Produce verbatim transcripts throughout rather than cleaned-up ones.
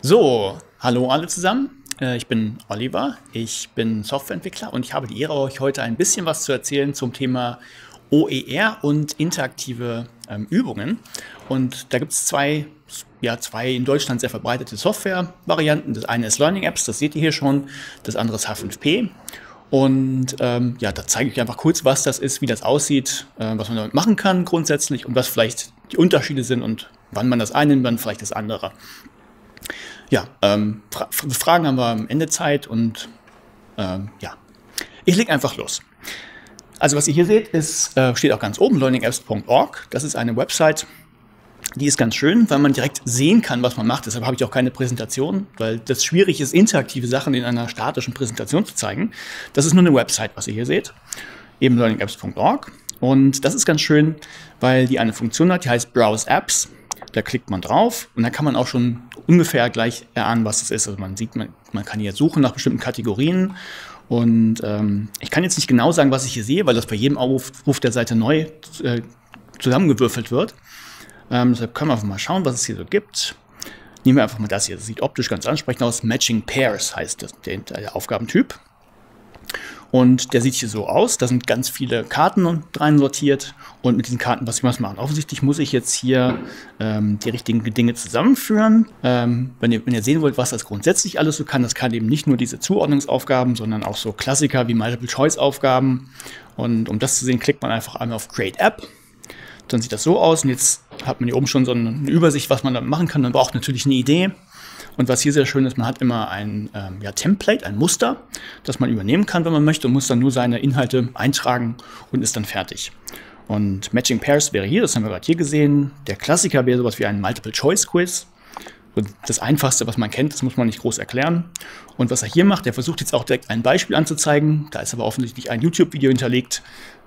So, hallo alle zusammen, ich bin Oliver, ich bin Softwareentwickler und ich habe die Ehre, euch heute ein bisschen was zu erzählen zum Thema O E R und interaktive ähm, Übungen. Und da gibt es zwei, ja, zwei in Deutschland sehr verbreitete Software-Varianten. Das eine ist LearningApps, das seht ihr hier schon, das andere ist H fünf P. Und ähm, ja, da zeige ich euch einfach kurz, was das ist, wie das aussieht, äh, was man damit machen kann grundsätzlich und was vielleicht die Unterschiede sind und wann man das eine nimmt, wann vielleicht das andere. Ja, ähm, Fra Fragen haben wir am Ende Zeit und ähm, ja, ich leg einfach los. Also was ihr hier seht, ist, äh, steht auch ganz oben, learning apps punkt org. Das ist eine Website, die ist ganz schön, weil man direkt sehen kann, was man macht. Deshalb habe ich auch keine Präsentation, weil das schwierig ist, interaktive Sachen in einer statischen Präsentation zu zeigen. Das ist nur eine Website, was ihr hier seht, eben learning apps punkt org. Und das ist ganz schön, weil die eine Funktion hat, die heißt Browse Apps. Da klickt man drauf und dann kann man auch schon ungefähr gleich erahnen, was das ist. Also man sieht, man, man kann hier suchen nach bestimmten Kategorien. Und ähm, ich kann jetzt nicht genau sagen, was ich hier sehe, weil das bei jedem Aufruf der Seite neu äh, zusammengewürfelt wird. Ähm, deshalb können wir einfach mal schauen, was es hier so gibt. Nehmen wir einfach mal das hier. Das sieht optisch ganz ansprechend aus. Matching Pairs heißt das, der, der Aufgabentyp. Und der sieht hier so aus, da sind ganz viele Karten rein sortiert und mit diesen Karten, was wir machen. Offensichtlich muss ich jetzt hier ähm, die richtigen Dinge zusammenführen. Ähm, wenn, ihr, wenn ihr sehen wollt, was das grundsätzlich alles so kann, das kann eben nicht nur diese Zuordnungsaufgaben, sondern auch so Klassiker wie Multiple-Choice-Aufgaben. Und um das zu sehen, klickt man einfach einmal auf Create App. Dann sieht das so aus und jetzt hat man hier oben schon so eine Übersicht, was man damit machen kann. Man braucht natürlich eine Idee. Und was hier sehr schön ist, man hat immer ein ähm, ja, Template, ein Muster, das man übernehmen kann, wenn man möchte, und muss dann nur seine Inhalte eintragen und ist dann fertig. Und Matching Pairs wäre hier, das haben wir gerade hier gesehen. Der Klassiker wäre sowas wie ein Multiple-Choice-Quiz. Das Einfachste, was man kennt, das muss man nicht groß erklären. Und was er hier macht, der versucht jetzt auch direkt ein Beispiel anzuzeigen. Da ist aber offensichtlich ein YouTube-Video hinterlegt,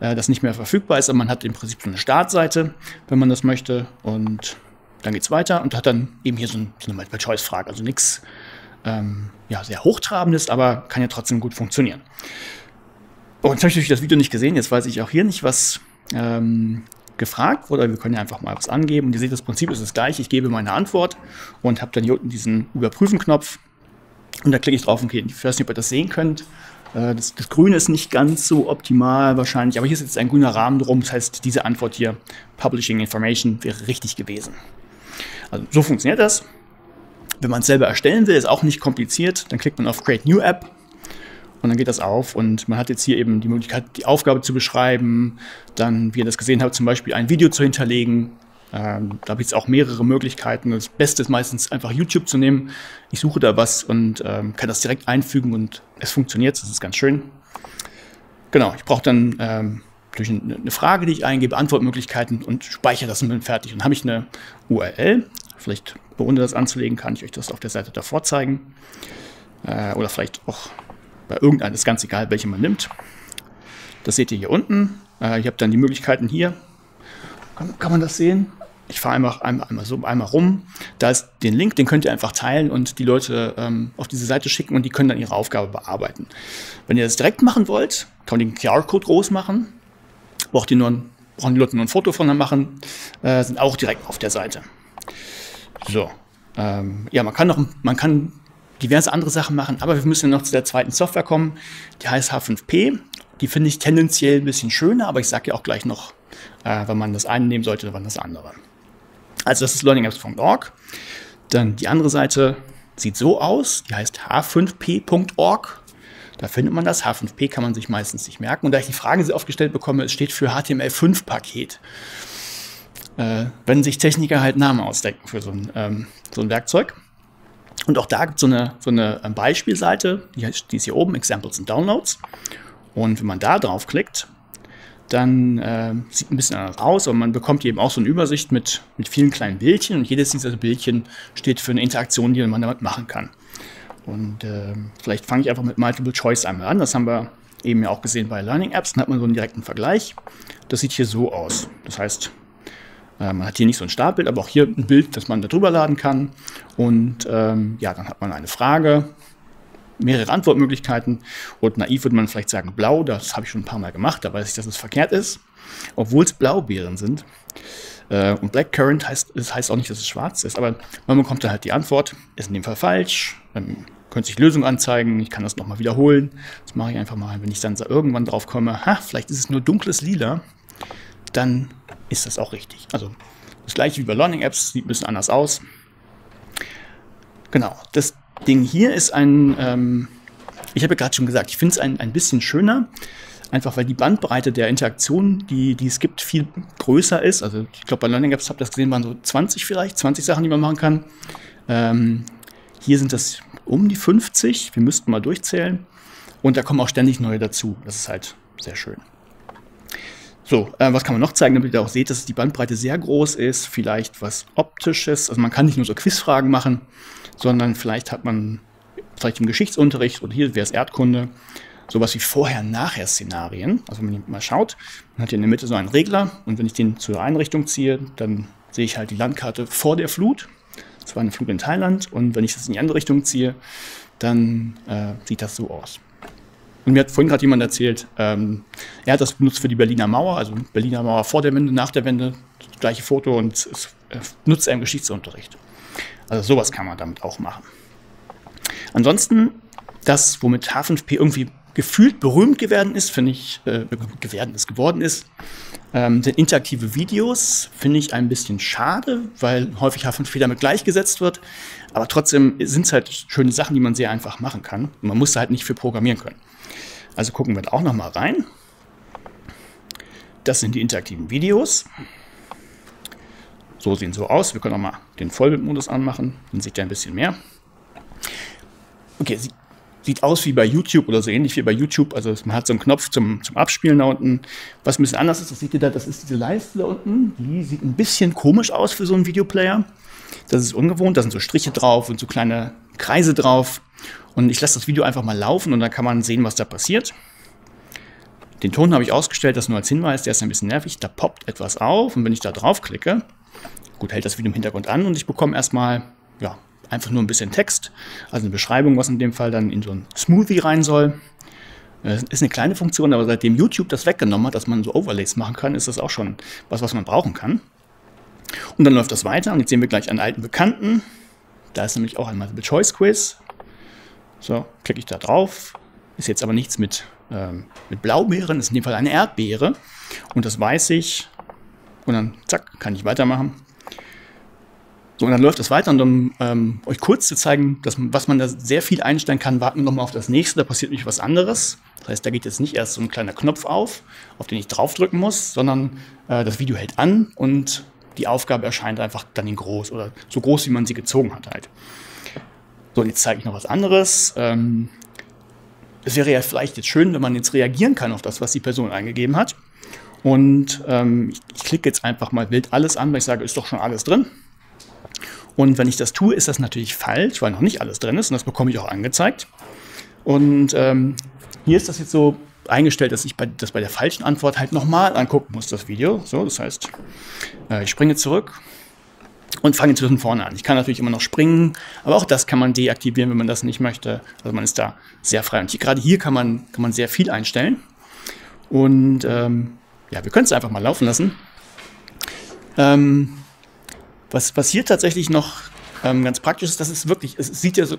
äh, das nicht mehr verfügbar ist. Aber man hat im Prinzip so eine Startseite, wenn man das möchte. Und dann geht es weiter und hat dann eben hier so eine Multiple-Choice-Frage. Also nichts ähm, ja, sehr Hochtrabendes, aber kann ja trotzdem gut funktionieren. Oh, jetzt habe ich natürlich das Video nicht gesehen. Jetzt weiß ich auch hier nicht, was ähm, gefragt wurde. Wir können ja einfach mal was angeben. Und ihr seht, das Prinzip ist das gleiche. Ich gebe meine Antwort und habe dann hier unten diesen Überprüfen-Knopf. Und da klicke ich drauf und okay, ich weiß nicht, ob ihr das sehen könnt. Äh, das, das Grüne ist nicht ganz so optimal wahrscheinlich, aber hier ist jetzt ein grüner Rahmen drum. Das heißt, diese Antwort hier, Publishing Information, wäre richtig gewesen. Also so funktioniert das. Wenn man es selber erstellen will, ist auch nicht kompliziert. Dann klickt man auf Create New App und dann geht das auf. Und man hat jetzt hier eben die Möglichkeit, die Aufgabe zu beschreiben. Dann, wie ihr das gesehen habt, zum Beispiel ein Video zu hinterlegen. Ähm, da habe ich jetzt auch mehrere Möglichkeiten. Das Beste ist meistens einfach YouTube zu nehmen. Ich suche da was und ähm, kann das direkt einfügen und es funktioniert. Das ist ganz schön. Genau, ich brauche dann Ähm, durch eine Frage, die ich eingebe, Antwortmöglichkeiten und speichere das und bin fertig. Und dann habe ich eine U R L. Vielleicht, ohne das anzulegen, kann ich euch das auf der Seite davor zeigen. Äh, oder vielleicht auch bei irgendeinem, ist ganz egal, welche man nimmt. Das seht ihr hier unten. Äh, ich habe dann die Möglichkeiten hier. Kann, kann man das sehen? Ich fahre einmal, einmal, einmal so einmal rum. Da ist den Link, den könnt ihr einfach teilen und die Leute ähm, auf diese Seite schicken und die können dann ihre Aufgabe bearbeiten. Wenn ihr das direkt machen wollt, kann man den Q R-Code groß machen. Braucht die nur ein, brauchen die Leute nur ein Foto von dann machen, äh, sind auch direkt auf der Seite. So, ähm, ja, man kann noch, man kann diverse andere Sachen machen, aber wir müssen noch zu der zweiten Software kommen, die heißt H fünf P. Die finde ich tendenziell ein bisschen schöner, aber ich sage ja auch gleich noch, äh, wann man das eine nehmen sollte, wann das andere. Also das ist learning apps punkt org. Dann die andere Seite sieht so aus, die heißt H fünf P punkt org. Da findet man das. H fünf P kann man sich meistens nicht merken. Und da ich die Frage sehr oft gestellt bekomme, es steht für H T M L fünf Paket. Äh, wenn sich Techniker halt Namen ausdenken für so ein, ähm, so ein Werkzeug. Und auch da gibt es so eine, so eine Beispielseite, die, die ist hier oben, Examples and Downloads. Und wenn man da draufklickt, dann äh, sieht ein bisschen anders aus, aber man bekommt eben auch so eine Übersicht mit, mit vielen kleinen Bildchen. Und jedes dieser Bildchen steht für eine Interaktion, die man damit machen kann. Und äh, vielleicht fange ich einfach mit Multiple Choice einmal an. Das haben wir eben ja auch gesehen bei Learning Apps. Dann hat man so einen direkten Vergleich. Das sieht hier so aus. Das heißt, äh, man hat hier nicht so ein Startbild, aber auch hier ein Bild, das man da drüber laden kann. Und ähm, ja, dann hat man eine Frage. mehrere Antwortmöglichkeiten. Und naiv würde man vielleicht sagen, blau, das habe ich schon ein paar Mal gemacht, da weiß ich, dass es verkehrt ist, obwohl es Blaubeeren sind. Und Blackcurrant heißt, das heißt auch nicht, dass es schwarz ist, aber man bekommt dann halt die Antwort, ist in dem Fall falsch, dann könnte sich Lösung anzeigen, ich kann das nochmal wiederholen, das mache ich einfach mal, wenn ich dann irgendwann drauf komme, ha, vielleicht ist es nur dunkles Lila, dann ist das auch richtig. Also das gleiche wie bei Learning-Apps, sieht ein bisschen anders aus. Genau, das Ding hier ist ein, ähm, ich habe ja gerade schon gesagt, ich finde es ein, ein bisschen schöner, einfach weil die Bandbreite der Interaktionen, die, die es gibt, viel größer ist. Also ich glaube, bei Learning-Apps habt ihr das gesehen, waren so zwanzig vielleicht, zwanzig Sachen, die man machen kann. Ähm, hier sind das um die fünfzig, wir müssten mal durchzählen. Und da kommen auch ständig neue dazu, das ist halt sehr schön. So, äh, was kann man noch zeigen, damit ihr auch seht, dass die Bandbreite sehr groß ist, vielleicht was Optisches. Also man kann nicht nur so Quizfragen machen, sondern vielleicht hat man, vielleicht im Geschichtsunterricht, oder hier wäre es Erdkunde, sowas wie Vorher-Nachher-Szenarien. Also wenn man mal schaut, man hat hier in der Mitte so einen Regler und wenn ich den zur Einrichtung ziehe, dann sehe ich halt die Landkarte vor der Flut. Das war eine Flut in Thailand und wenn ich das in die andere Richtung ziehe, dann äh, sieht das so aus. Und mir hat vorhin gerade jemand erzählt, ähm, er hat das benutzt für die Berliner Mauer, also Berliner Mauer vor der Wende, nach der Wende, das gleiche Foto und es äh, nutzt er im Geschichtsunterricht. Also sowas kann man damit auch machen. Ansonsten, das, womit H fünf P irgendwie gefühlt berühmt geworden ist, finde ich, äh, geworden ist, geworden ist, ähm, sind interaktive Videos, finde ich ein bisschen schade, weil häufig H fünf P damit gleichgesetzt wird, aber trotzdem sind es halt schöne Sachen, die man sehr einfach machen kann. Und man muss da halt nicht für programmieren können. Also gucken wir da auch nochmal rein. Das sind die interaktiven Videos. So sehen so aus. Wir können auch mal den Vollbildmodus anmachen, dann sieht er ein bisschen mehr. Okay, sie sieht aus wie bei YouTube oder so ähnlich wie bei YouTube. Also man hat so einen Knopf zum, zum Abspielen da unten. Was ein bisschen anders ist, das seht ihr da, das ist diese Leiste da unten. Die sieht ein bisschen komisch aus für so einen Videoplayer. Das ist ungewohnt, da sind so Striche drauf und so kleine Kreise drauf. Und ich lasse das Video einfach mal laufen und dann kann man sehen, was da passiert. Den Ton habe ich ausgestellt, das nur als Hinweis, der ist ein bisschen nervig. Da poppt etwas auf und wenn ich da drauf klicke, gut, hält das Video im Hintergrund an und ich bekomme erstmal, ja, einfach nur ein bisschen Text, also eine Beschreibung, was in dem Fall dann in so ein Smoothie rein soll. Das ist eine kleine Funktion, aber seitdem YouTube das weggenommen hat, dass man so Overlays machen kann, ist das auch schon was, was man brauchen kann. Und dann läuft das weiter und jetzt sehen wir gleich einen alten Bekannten. Da ist nämlich auch ein Multiple-Choice-Quiz. So, klicke ich da drauf. Ist jetzt aber nichts mit, ähm, mit Blaubeeren, ist in dem Fall eine Erdbeere. Und das weiß ich. Und dann, zack, kann ich weitermachen. So, und dann läuft das weiter und um ähm, euch kurz zu zeigen, dass, was man da sehr viel einstellen kann, warten wir nochmal auf das nächste, da passiert nämlich was anderes. Das heißt, da geht jetzt nicht erst so ein kleiner Knopf auf, auf den ich draufdrücken muss, sondern äh, das Video hält an und die Aufgabe erscheint einfach dann in groß oder so groß, wie man sie gezogen hat halt. So, und jetzt zeige ich noch was anderes. Ähm, es wäre ja vielleicht jetzt schön, wenn man jetzt reagieren kann auf das, was die Person eingegeben hat. Und ähm, ich, ich klicke jetzt einfach mal wild alles an, weil ich sage, ist doch schon alles drin. Und wenn ich das tue, ist das natürlich falsch, weil noch nicht alles drin ist und das bekomme ich auch angezeigt. Und ähm, hier ist das jetzt so eingestellt, dass ich bei, dass bei der falschen Antwort halt nochmal angucken muss, das Video. So, das heißt, äh, ich springe zurück und fange jetzt von vorne an. Ich kann natürlich immer noch springen, aber auch das kann man deaktivieren, wenn man das nicht möchte. Also man ist da sehr frei. Und hier, gerade hier kann man, kann man sehr viel einstellen. Und ähm, ja, wir können es einfach mal laufen lassen. Ähm... Was passiert tatsächlich noch ähm, ganz praktisch ist, das ist wirklich, es sieht ja so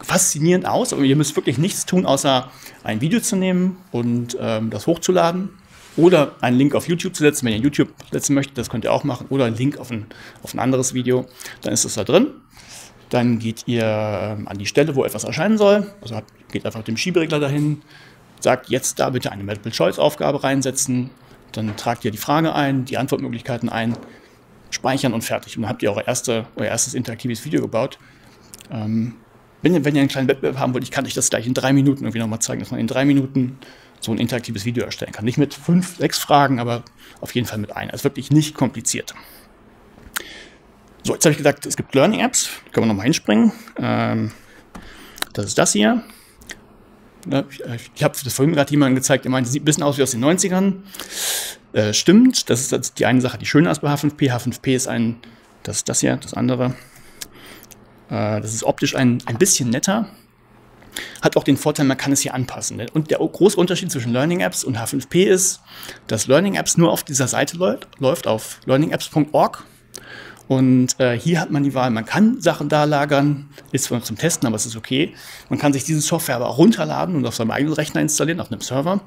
faszinierend aus, aber ihr müsst wirklich nichts tun, außer ein Video zu nehmen und ähm, das hochzuladen oder einen Link auf YouTube zu setzen, wenn ihr YouTube setzen möchtet, das könnt ihr auch machen, oder einen Link auf ein, auf ein anderes Video, dann ist das da drin. Dann geht ihr ähm, an die Stelle, wo etwas erscheinen soll, also geht einfach mit dem Schieberegler dahin, sagt jetzt da bitte eine Multiple-Choice-Aufgabe reinsetzen, dann tragt ihr die Frage ein, die Antwortmöglichkeiten ein, speichern und fertig. Und dann habt ihr eure erste, euer erstes interaktives Video gebaut. Ähm, wenn, wenn ihr einen kleinen Wettbewerb haben wollt, ich kann euch das gleich in drei Minuten irgendwie nochmal zeigen, dass man in drei Minuten so ein interaktives Video erstellen kann. Nicht mit fünf, sechs Fragen, aber auf jeden Fall mit einer. Das ist wirklich nicht kompliziert. So, jetzt habe ich gesagt, es gibt Learning-Apps. Können wir nochmal hinspringen. Ähm, das ist das hier. Ich habe das vorhin gerade jemandem gezeigt, der meinte, sieht ein bisschen aus wie aus den neunzigern. Äh, stimmt, das ist die eine Sache, die schön ist bei H fünf P. H fünf P ist ein, das ist das hier, das andere. Äh, das ist optisch ein, ein bisschen netter. hat auch den Vorteil, man kann es hier anpassen. Und der große Unterschied zwischen Learning Apps und H fünf P ist, dass Learning Apps nur auf dieser Seite läuft, auf learning apps punkt org. Und äh, hier hat man die Wahl, man kann Sachen da lagern, ist zwar zum Testen, aber es ist okay. Man kann sich diese Software aber auch runterladen und auf seinem eigenen Rechner installieren, auf einem Server.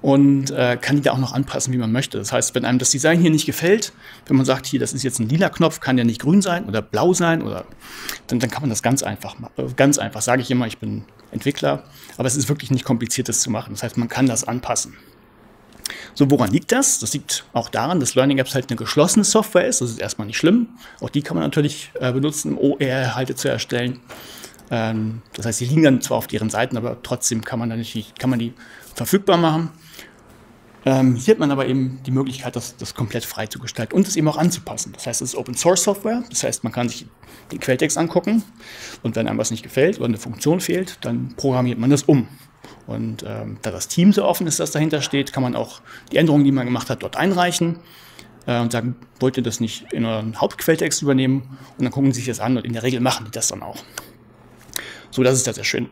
Und äh, kann die da auch noch anpassen, wie man möchte. Das heißt, wenn einem das Design hier nicht gefällt, wenn man sagt, hier, das ist jetzt ein lila Knopf, kann der nicht grün sein oder blau sein, oder dann, dann kann man das ganz einfach machen. Ganz einfach, sage ich immer, ich bin Entwickler, aber es ist wirklich nicht kompliziert, das zu machen. Das heißt, man kann das anpassen. So, woran liegt das? Das liegt auch daran, dass Learning Apps halt eine geschlossene Software ist. Das ist erstmal nicht schlimm. Auch die kann man natürlich äh, benutzen, um O E R-Inhalte zu erstellen. Ähm, das heißt, die liegen dann zwar auf deren Seiten, aber trotzdem kann man, dann nicht, kann man die verfügbar machen. Ähm, hier hat man aber eben die Möglichkeit, das, das komplett frei zu gestalten und es eben auch anzupassen. Das heißt, es ist Open-Source-Software. Das heißt, man kann sich den Quelltext angucken und wenn einem was nicht gefällt oder eine Funktion fehlt, dann programmiert man das um. Und ähm, da das Team so offen ist, das dahinter steht, kann man auch die Änderungen, die man gemacht hat, dort einreichen äh, und sagen, wollt ihr das nicht in euren Hauptquelltext übernehmen? Und dann gucken sie sich das an und in der Regel machen die das dann auch. So, das ist ja sehr schön.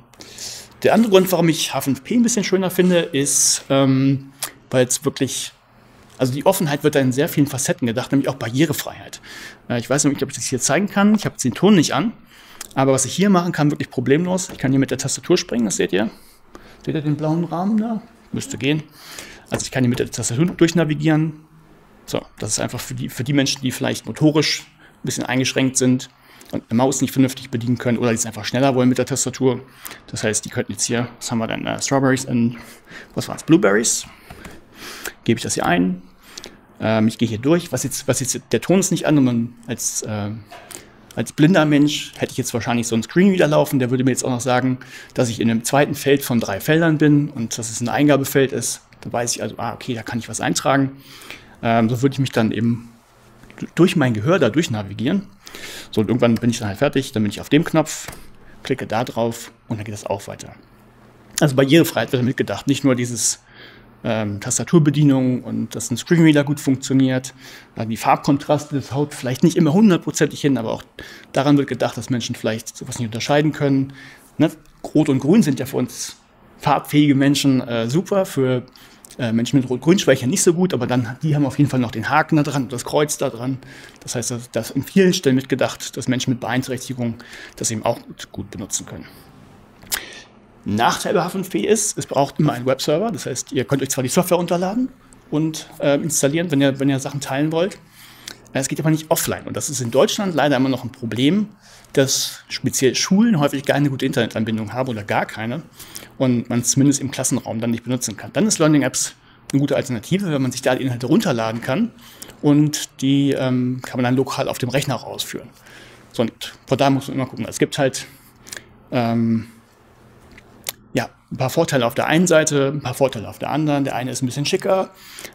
Der andere Grund, warum ich H fünf P ein bisschen schöner finde, ist, ähm, weil es wirklich, also die Offenheit wird da in sehr vielen Facetten gedacht, nämlich auch Barrierefreiheit. Äh, ich weiß nicht, ob ich das hier zeigen kann, ich habe jetzt den Ton nicht an, aber was ich hier machen kann, wirklich problemlos. Ich kann hier mit der Tastatur springen, das seht ihr. Seht ihr den blauen Rahmen da? Müsste gehen. Also ich kann hier mit der Tastatur durchnavigieren. So, das ist einfach für die, für die Menschen, die vielleicht motorisch ein bisschen eingeschränkt sind und eine Maus nicht vernünftig bedienen können oder die es einfach schneller wollen mit der Tastatur. Das heißt, die könnten jetzt hier, was haben wir denn, uh, Strawberries and, was waren es, Blueberries. Gebe ich das hier ein. Ähm, ich gehe hier durch. Was jetzt, was jetzt, der Ton ist nicht an, und man als, äh, als blinder Mensch hätte ich jetzt wahrscheinlich so einen Screenreader laufen, der würde mir jetzt auch noch sagen, dass ich in einem zweiten Feld von drei Feldern bin und dass es ein Eingabefeld ist. Dann weiß ich also, ah, okay, da kann ich was eintragen. Ähm, so würde ich mich dann eben durch mein Gehör da durch navigieren. So, und irgendwann bin ich dann halt fertig, dann bin ich auf dem Knopf, klicke da drauf und dann geht das auch weiter. Also Barrierefreiheit wird damit gedacht, nicht nur dieses ähm, Tastaturbedienung und dass ein Screenreader gut funktioniert, dann die Farbkontraste, das haut vielleicht nicht immer hundertprozentig hin, aber auch daran wird gedacht, dass Menschen vielleicht sowas nicht unterscheiden können. Ne? Rot und Grün sind ja für uns farbfähige Menschen äh, super, für Menschen mit Rot-Grün-Schwäche nicht so gut, aber dann, die haben auf jeden Fall noch den Haken da dran, das Kreuz da dran. Das heißt, das, das in vielen Stellen mitgedacht, dass Menschen mit Beeinträchtigungen das eben auch gut, gut benutzen können. Nachteil bei H fünf P ist, es braucht immer einen Webserver. Das heißt, ihr könnt euch zwar die Software runterladen und äh, installieren, wenn ihr, wenn ihr Sachen teilen wollt. Es geht aber nicht offline. Und das ist in Deutschland leider immer noch ein Problem, dass speziell Schulen häufig gar eine gute Internetanbindung haben oder gar keine und man es zumindest im Klassenraum dann nicht benutzen kann. Dann ist Learning Apps eine gute Alternative, wenn man sich da die Inhalte runterladen kann und die ähm, kann man dann lokal auf dem Rechner auch ausführen. So, und von da muss man immer gucken. Es gibt halt ähm, ja, ein paar Vorteile auf der einen Seite, ein paar Vorteile auf der anderen. Der eine ist ein bisschen schicker,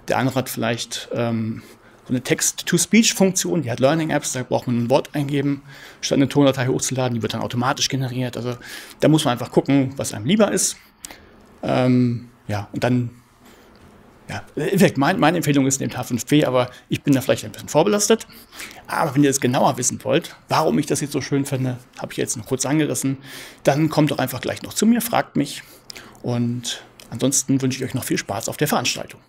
der andere hat vielleicht Ähm, so eine Text-to-Speech-Funktion, die hat Learning Apps, da braucht man ein Wort eingeben, statt eine Tondatei hochzuladen, die wird dann automatisch generiert. Also da muss man einfach gucken, was einem lieber ist. Ähm, ja, und dann, ja, in fact, mein, meine Empfehlung ist neben H fünf P, aber ich bin da vielleicht ein bisschen vorbelastet. Aber wenn ihr das genauer wissen wollt, warum ich das jetzt so schön finde, habe ich jetzt noch kurz angerissen, dann kommt doch einfach gleich noch zu mir, fragt mich. Und ansonsten wünsche ich euch noch viel Spaß auf der Veranstaltung.